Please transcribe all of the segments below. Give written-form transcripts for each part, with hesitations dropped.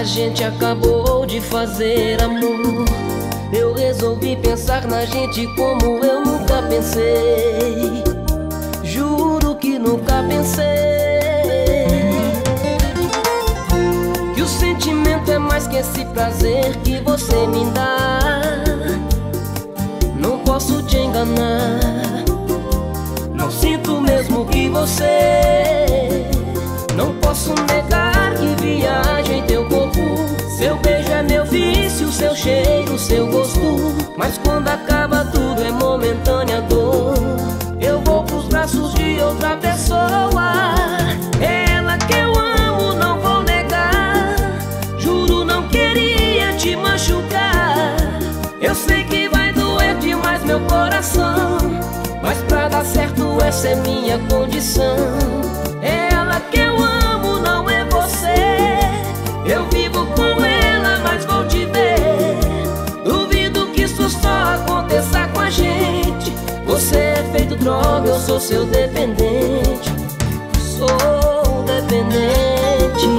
A gente acabou de fazer amor. Eu resolvi pensar na gente como eu nunca pensei. Juro que nunca pensei que o sentimento é mais que esse prazer que você me dá. Não posso te enganar, não sinto mesmo que você. Não posso negar que viaja em teu corpo. Seu beijo é meu vício, seu cheiro, seu gosto. Mas quando acaba tudo é momentânea dor. Eu vou pros braços de outra pessoa. Ela que eu amo, não vou negar. Juro, não queria te machucar. Eu sei que vai doer demais meu coração, mas pra dar certo essa é minha condição. Ela que eu amo não é você. Eu vivo com ela, mas vou te ver. Duvido que isso só aconteça com a gente. Você é feito droga, eu sou seu dependente. Sou dependente.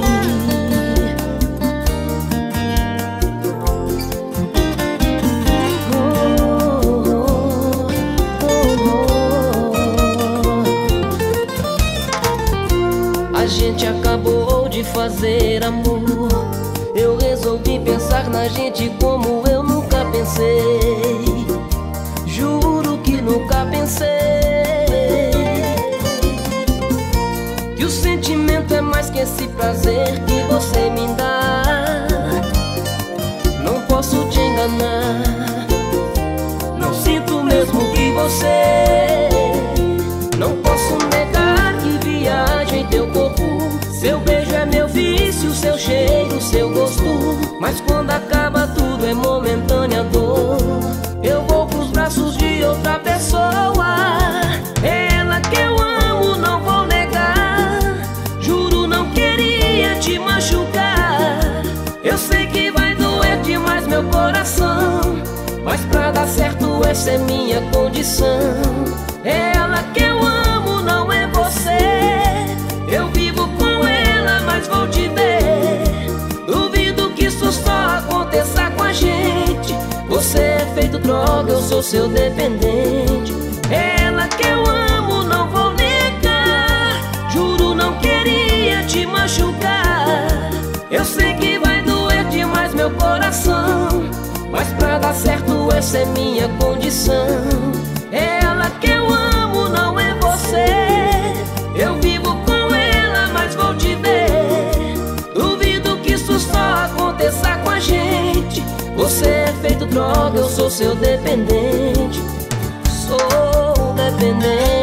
A gente acabou de fazer amor. Eu resolvi pensar na gente como eu nunca pensei. Juro que nunca pensei que o sentimento é mais que esse prazer que você me dá. Não posso te enganar, não sinto mesmo que você. Não posso negar que viaja em teu corpo. Seu beijo é meu vício, seu cheiro, seu gosto. Mas quando acaba tudo é momentânea dor. Eu vou pros braços de outra pessoa. Ela que eu amo, não vou negar. Juro, não queria te machucar. Eu sei que vai doer demais meu coração, mas pra dar certo essa é minha condição. Ela que eu amo não é você. Eu vivo com ela, mas vou te ver. Duvido que isso só aconteça com a gente. Você é feito droga, eu sou seu dependente. Ela que eu amo não vou negar. Juro, não queria te machucar. Eu sei que vai doer demais meu coração, mas pra dar certo essa é minha condição. Ela que eu amo não é você. Eu vivo com ela, mas vou te ver. Duvido que isso só aconteça com a gente. Você é feito droga, eu sou seu dependente. Sou dependente.